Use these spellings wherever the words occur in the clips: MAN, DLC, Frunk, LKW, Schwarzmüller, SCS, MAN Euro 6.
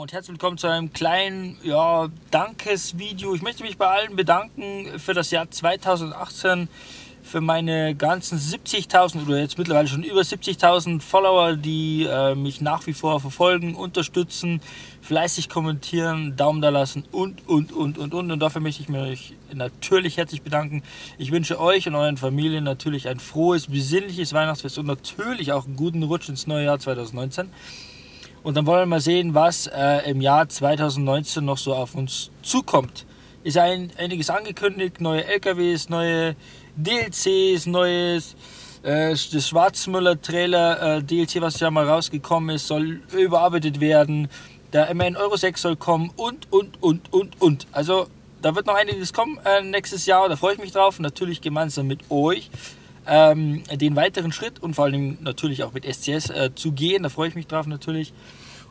und herzlich willkommen zu einem kleinen Dankesvideo. Ich möchte mich bei allen bedanken für das Jahr 2018, für meine ganzen 70.000 oder jetzt mittlerweile schon über 70.000 Follower, die mich nach wie vor verfolgen, unterstützen, fleißig kommentieren, Daumen da lassen und. Und dafür möchte ich mich natürlich herzlich bedanken. Ich wünsche euch und euren Familien natürlich ein frohes, besinnliches Weihnachtsfest und natürlich auch einen guten Rutsch ins neue Jahr 2019. Und dann wollen wir mal sehen, was im Jahr 2019 noch so auf uns zukommt. Ist einiges angekündigt, neue LKWs, neue DLCs, neues das Schwarzmüller Trailer DLC, was ja mal rausgekommen ist, soll überarbeitet werden. Der MAN Euro 6 soll kommen und. Also da wird noch einiges kommen nächstes Jahr, da freue ich mich drauf. Natürlich gemeinsam mit euch den weiteren Schritt und vor allem natürlich auch mit SCS zu gehen, da freue ich mich drauf natürlich.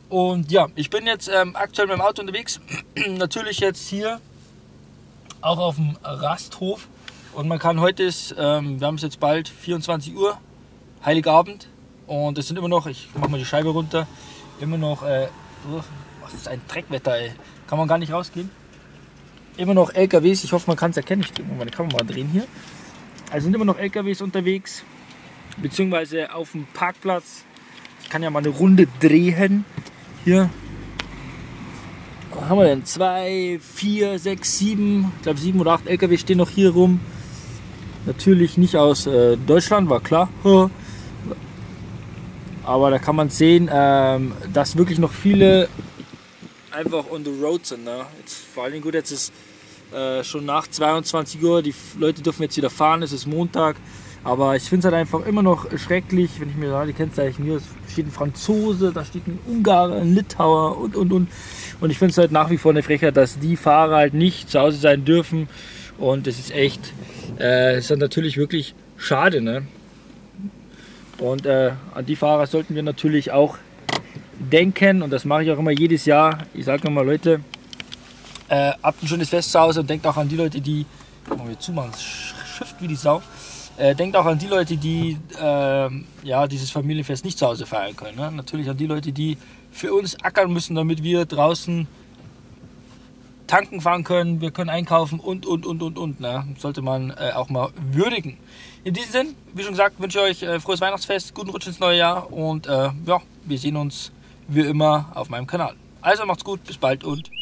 Und ja, ich bin jetzt aktuell mit dem Auto unterwegs, natürlich jetzt hier auch auf dem Rasthof. Und man kann heute, wir haben es jetzt bald 24 Uhr, Heiligabend, und es sind immer noch, ich mache mal die Scheibe runter, immer noch, was ist ein Dreckwetter, ey, kann man gar nicht rausgehen. Immer noch LKWs, ich hoffe man kann es erkennen, ich drücke mal meine Kamera mal drehen hier. Also sind immer noch LKWs unterwegs, beziehungsweise auf dem Parkplatz. Ich kann ja mal eine Runde drehen, hier. Was haben wir denn? 2, 4, 6, 7, ich glaube 7 oder 8 LKW stehen noch hier rum. Natürlich nicht aus Deutschland, war klar. Aber da kann man sehen, dass wirklich noch viele einfach on the road sind. Ne? Jetzt, vor allen Dingen gut, jetzt ist schon nach 22 Uhr, die Leute dürfen jetzt wieder fahren, es ist Montag. Aber ich finde es halt einfach immer noch schrecklich, wenn ich mir die Kennzeichen hier, da steht ein Franzose, da steht ein Ungarer, ein Litauer und. Und ich finde es halt nach wie vor eine Frechheit, dass die Fahrer halt nicht zu Hause sein dürfen. Und das ist echt... ist dann natürlich wirklich schade, ne? Und an die Fahrer sollten wir natürlich auch denken, und das mache ich auch immer jedes Jahr. Ich sage immer, Leute, habt ein schönes Fest zu Hause und denkt auch an die Leute, die zumachen, schifft wie die Sau. Denkt auch an die Leute, die dieses Familienfest nicht zu Hause feiern können. Ne? Natürlich an die Leute, die für uns ackern müssen, damit wir draußen tanken fahren können, wir können einkaufen und. Ne? Sollte man auch mal würdigen. In diesem Sinn, wie schon gesagt, wünsche ich euch frohes Weihnachtsfest, guten Rutsch ins neue Jahr und wir sehen uns wie immer auf meinem Kanal. Also macht's gut, bis bald und